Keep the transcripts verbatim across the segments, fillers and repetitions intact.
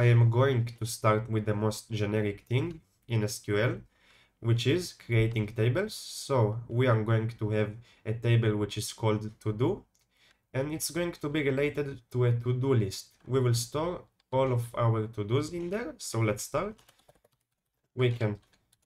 I am going to start with the most generic thing in S Q L, which is creating tables. So we are going to have a table which is called to-do, and it's going to be related to a to-do list. We will store all of our to-dos in there. So let's start. We can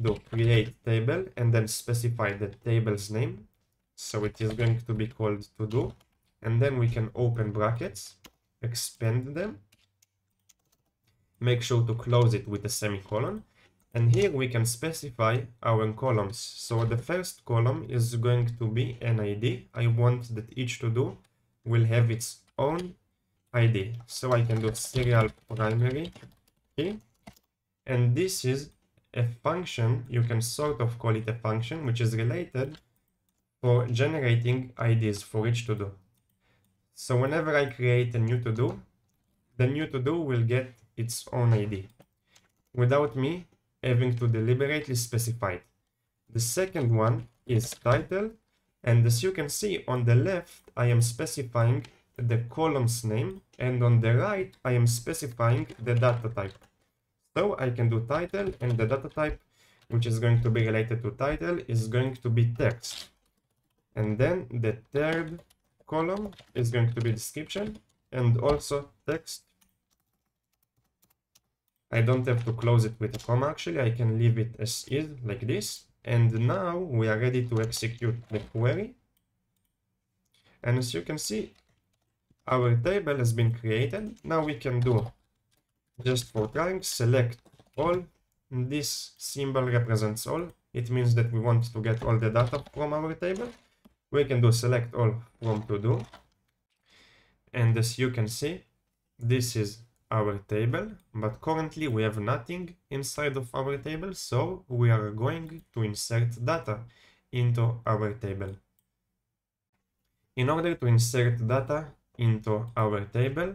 do create table and then specify the table's name. So it is going to be called to-do, and then we can open brackets, expand them, make sure to close it with a semicolon. And here we can specify our columns. So the first column is going to be an I D. I want that each to-do will have its own I D. So I can do serial primary key. And this is a function, you can sort of call it a function, which is related for generating I Ds for each to-do. So whenever I create a new to-do, the new to-do will get its own I D without me having to deliberately specify it. The second one is title, and as you can see on the left, I am specifying the column's name, and on the right, I am specifying the data type. So I can do title, and the data type, which is going to be related to title, is going to be text. And then the third column is going to be description, and also text. I don't have to close it with a comma actually, I can leave it as is, like this. And now we are ready to execute the query. And as you can see, our table has been created. Now we can do, just for trying, select all. This symbol represents all. It means that we want to get all the data from our table. We can do select all from to do. And as you can see, this is our table, but currently we have nothing inside of our table, so we are going to insert data into our table. In order to insert data into our table,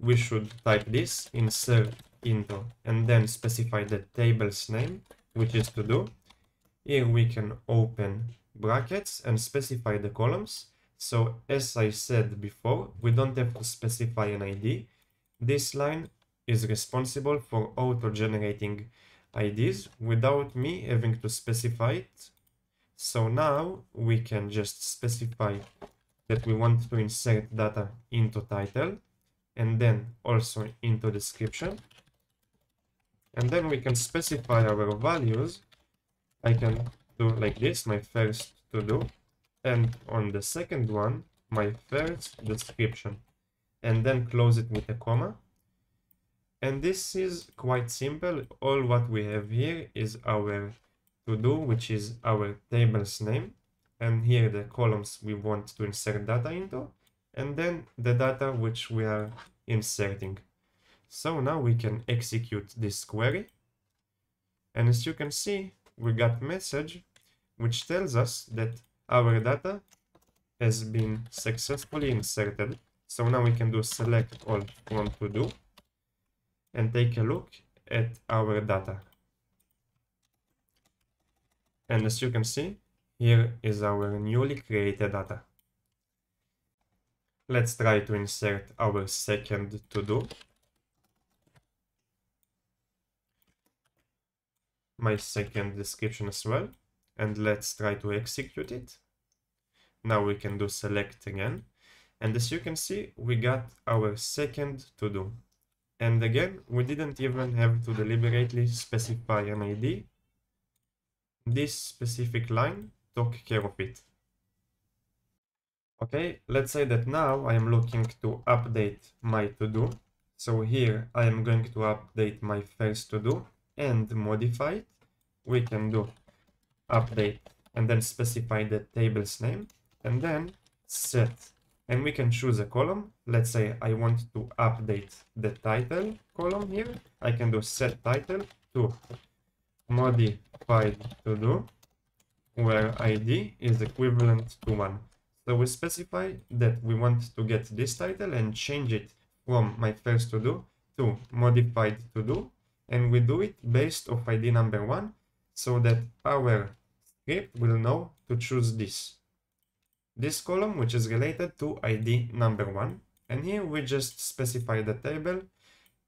we should type this, insert into, and then specify the table's name, which is to do. Here we can open brackets and specify the columns. So as I said before, we don't have to specify an I D. This line is responsible for auto-generating I Ds without me having to specify it. So now we can just specify that we want to insert data into title and then also into description. And then we can specify our values. I can do like this, my first to-do, and on the second one, my first description, and then close it with a comma. And this is quite simple. All what we have here is our to-do, which is our table's name, and here the columns we want to insert data into, and then the data which we are inserting. So now we can execute this query, and as you can see, we got message which tells us that our data has been successfully inserted. So now we can do select all from to do and take a look at our data. And as you can see, here is our newly created data. Let's try to insert our second to do. My second description as well. And let's try to execute it. Now we can do select again. And as you can see, we got our second to-do. And again, we didn't even have to deliberately specify an I D. This specific line took care of it. Okay, let's say that now I am looking to update my to-do. So here I am going to update my first to-do and modify it. We can do update and then specify the table's name and then set. And we can choose a column. Let's say I want to update the title column here. I can do set title to modified to do, where I D is equivalent to one. So we specify that we want to get this title and change it from my first to do to modified to do. And we do it based off I D number one, so that our script will know to choose this. This column, which is related to I D number one. And here we just specify the table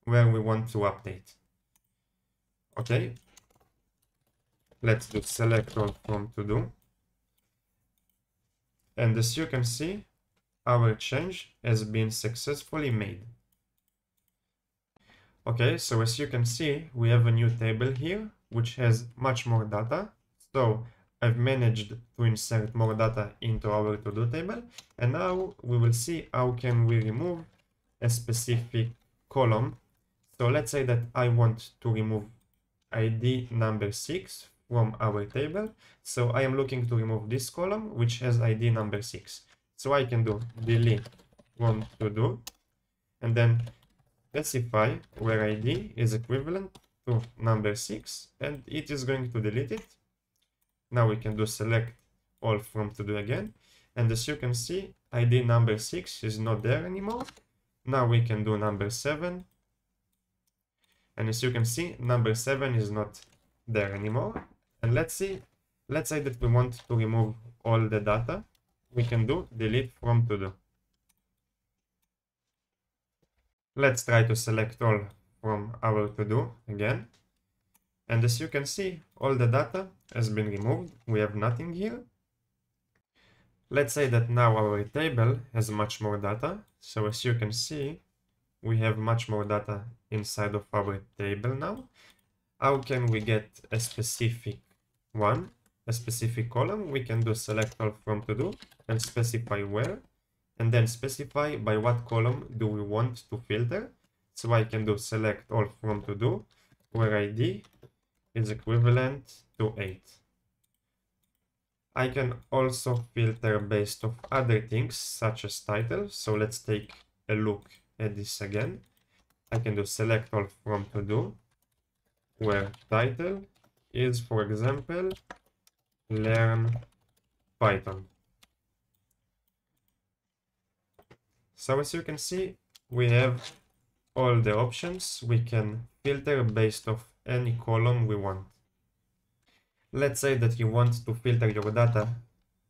where we want to update. Okay, let's do select all from to do, and as you can see, our change has been successfully made. Okay, so as you can see, we have a new table here which has much more data. So I've managed to insert more data into our to-do table, and now we will see how can we remove a specific column. So let's say that I want to remove I D number six from our table. So I am looking to remove this column which has I D number six. So I can do delete from to-do and then specify where I D is equivalent to number six, and it is going to delete it. Now we can do select all from to do again, and as you can see, I D number six is not there anymore. Now we can do number seven, and as you can see, number seven is not there anymore. And let's see, let's say that we want to remove all the data. We can do delete from to do. Let's try to select all from our to do again. And as you can see, all the data has been removed. We have nothing here. Let's say that now our table has much more data. So as you can see, we have much more data inside of our table now. How can we get a specific one, a specific column? We can do select all from to do and specify where, and then specify by what column do we want to filter. So I can do select all from to do where I D is equivalent to eight. I can also filter based on other things such as title. So let's take a look at this again. I can do select all from to do where title is, for example, learn Python. So as you can see, we have all the options. We can filter based on any column we want. Let's say that you want to filter your data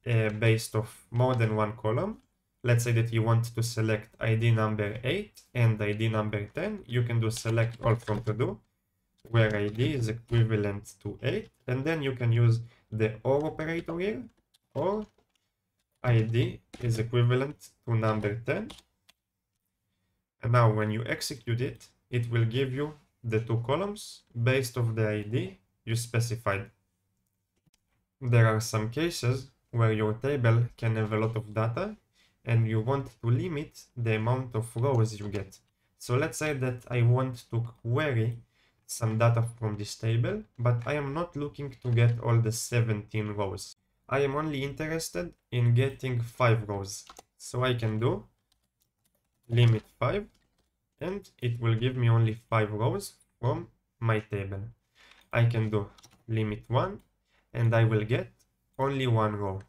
uh, based off more than one column. Let's say that you want to select I D number eight and I D number ten. You can do select all from to do where I D is equivalent to eight, and then you can use the OR operator here, or I D is equivalent to number ten. And now when you execute it, it will give you the two columns based off the I D you specified. There are some cases where your table can have a lot of data and you want to limit the amount of rows you get. So let's say that I want to query some data from this table, but I am not looking to get all the seventeen rows. I am only interested in getting five rows. So I can do limit five, and it will give me only five rows from my table. I can do limit one, and I will get only one row.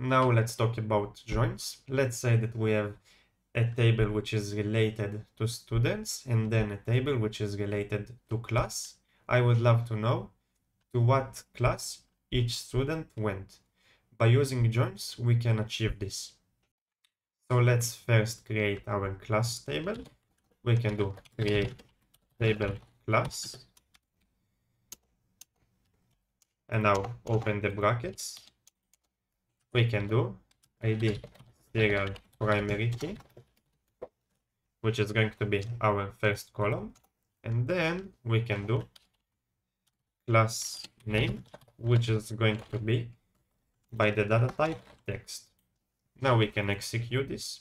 Now let's talk about joins. Let's say that we have a table which is related to students, and then a table which is related to class. I would love to know to what class each student went. By using joins, we can achieve this. So let's first create our class table. We can do create table class. And now open the brackets. We can do I D serial primary key, which is going to be our first column. And then we can do class name, which is going to be by the data type text. Now we can execute this,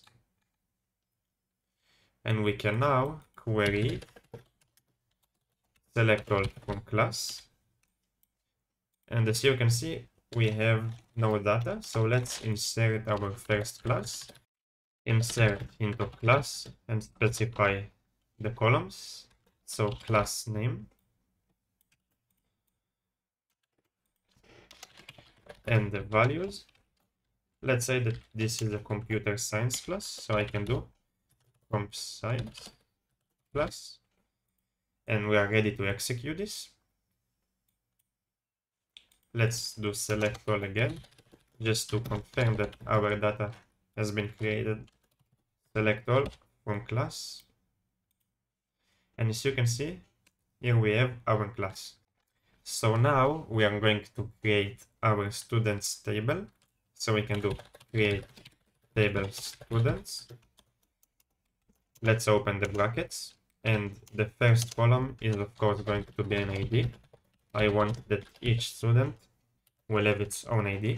and we can now query select all from class, and as you can see, we have no data. So let's insert our first class, insert into class and specify the columns. So class name, and the values. Let's say that this is a computer science class, so I can do comp science class, and we are ready to execute this. Let's do select all again, just to confirm that our data has been created. Select all from class, And as you can see, here we have our class. So now we are going to create our students table. So we can do create table students. Let's open the brackets. And the first column is of course going to be an I D. I want that each student will have its own I D.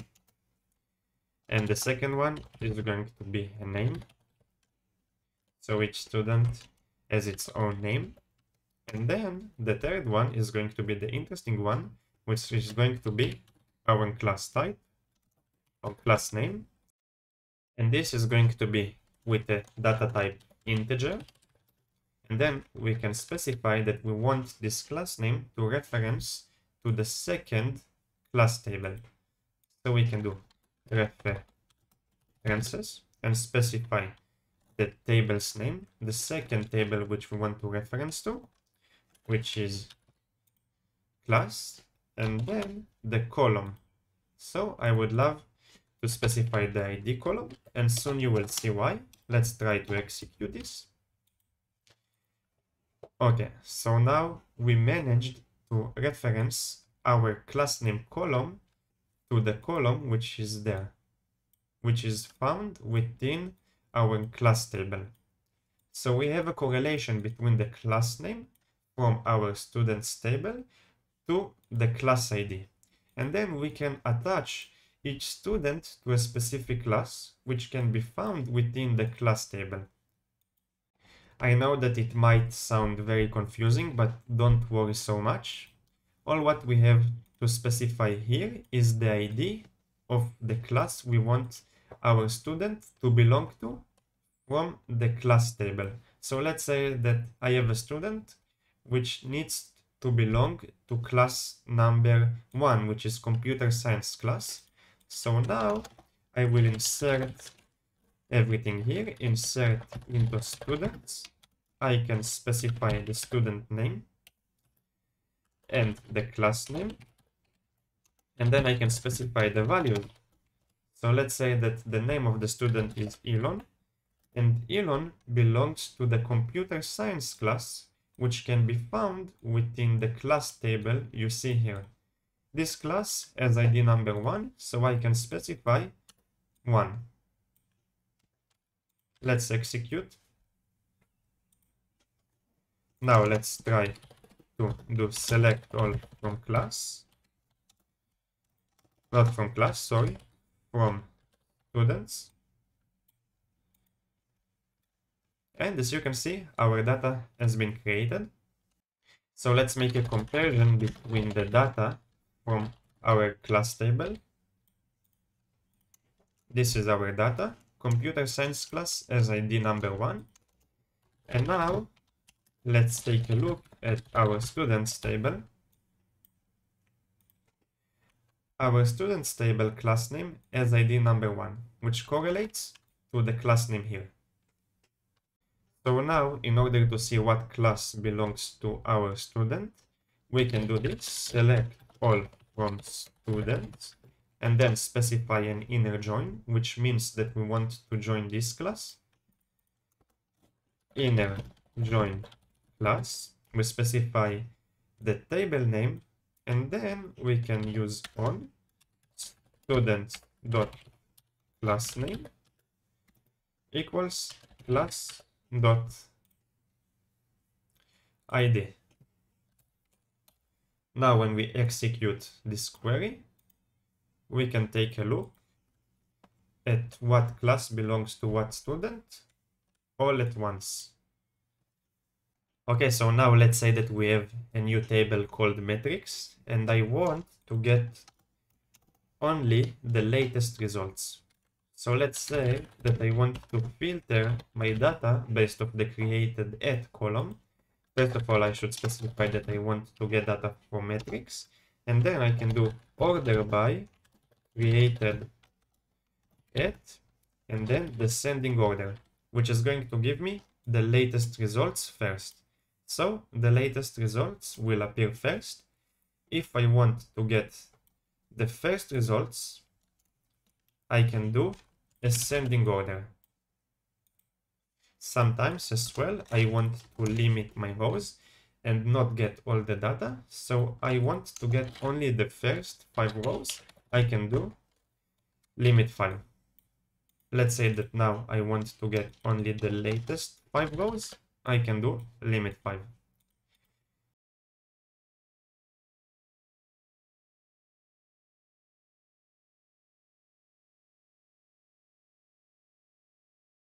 And the second one is going to be a name. So each student has its own name. And then the third one is going to be the interesting one, which is going to be our class type or class name. And this is going to be with a data type integer. And then we can specify that we want this class name to reference to the second class table. So we can do references and specify the table's name, the second table which we want to reference to, which is class, and then the column. So I would love to specify the I D column, and soon you will see why. Let's try to execute this. Okay, so now we managed to reference our class name column to the column which is there, which is found within our class table. So we have a correlation between the class name from our students table to the class I D. And then we can attach each student to a specific class, which can be found within the class table. I know that it might sound very confusing, but don't worry so much. All what we have to specify here is the I D of the class we want our student to belong to from the class table. So let's say that I have a student which needs to belong to class number one, which is computer science class. So now I will insert everything here, insert into students. I can specify the student name and the class name, and then I can specify the value. So let's say that the name of the student is Elon, and Elon belongs to the computer science class, which can be found within the class table you see here. This class has I D number one, so I can specify one. Let's execute. Now let's try to do select all from class. Not from class, sorry, from students. And as you can see, our data has been created. So let's make a comparison between the data from our class table. This is our data. Computer science class as I D number one. And now let's take a look at our students table. Our students table class name as I D number one, which correlates to the class name here. So now, in order to see what class belongs to our student, we can do this, select all from students, and then specify an inner join, which means that we want to join this class. Inner join class, we specify the table name, and then we can use on student.className equals class dot I D. Now when we execute this query, we can take a look at what class belongs to what student all at once. Okay, so now let's say that we have a new table called metrics, and I want to get only the latest results. So let's say that I want to filter my data based on the created at column. First of all, I should specify that I want to get data from metrics. And then I can do order by created at, and then descending order, which is going to give me the latest results first. So the latest results will appear first. If I want to get the first results, I can do ascending order. Sometimes as well, I want to limit my rows and not get all the data. So I want to get only the first five rows. I can do limit file. Let's say that now I want to get only the latest five rows. I can do limit five.